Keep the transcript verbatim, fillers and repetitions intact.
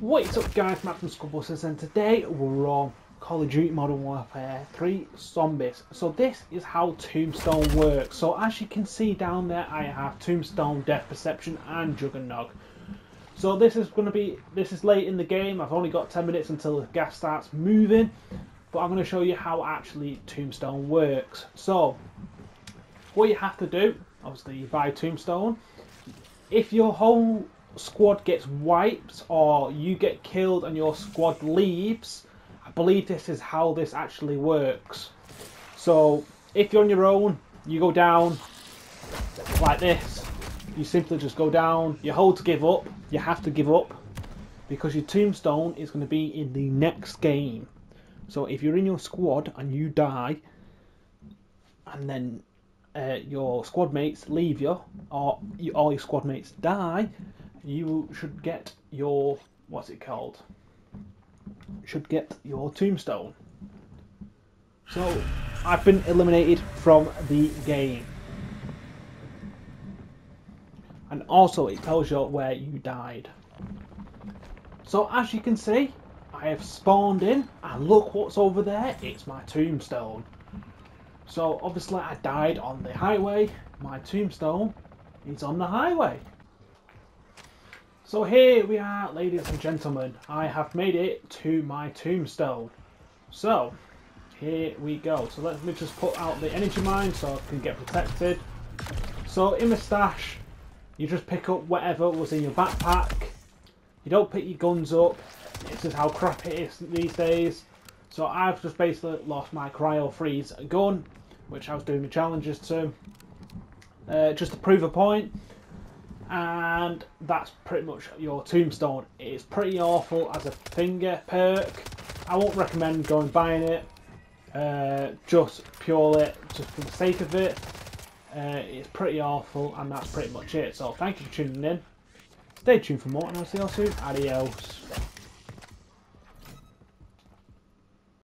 What's up guys, Matt from Skull Busters, and today we're on Call of Duty Modern Warfare three Zombies. So this is how Tombstone works. So as you can see down there, I have Tombstone, Death Perception and Juggernog. So this is going to be, this is late in the game, I've only got ten minutes until the gas starts moving. But I'm going to show you how actually Tombstone works. So what you have to do, obviously you buy Tombstone. If your whole squad gets wiped or you get killed and your squad leaves, I believe this is how this actually works. So if you're on your own, you go down like this, you simply just go down, you hold to give up, you have to give up because your tombstone is going to be in the next game. So if you're in your squad and you die and then uh, your squad mates leave you or you, all your squad mates die, you should get your, what's it called, should get your tombstone. So I've been eliminated from the game, and also it tells you where you died. So as you can see, I have spawned in and look what's over there, it's my tombstone. So obviously I died on the highway, my tombstone is on the highway. So here we are, ladies and gentlemen, I have made it to my tombstone. So here we go. So let me just put out the energy mine so I can get protected. So in the stash, you just pick up whatever was in your backpack. You don't pick your guns up. This is how crap it is these days. So I've just basically lost my cryo freeze gun, which I was doing the challenges to, uh, just to prove a point. And that's pretty much your tombstone. It's pretty awful as a finger perk. I won't recommend going buying it, uh, just purely just for the sake of it. Uh, it's pretty awful, and that's pretty much it. So thank you for tuning in. Stay tuned for more, and I'll see you all soon. Adios.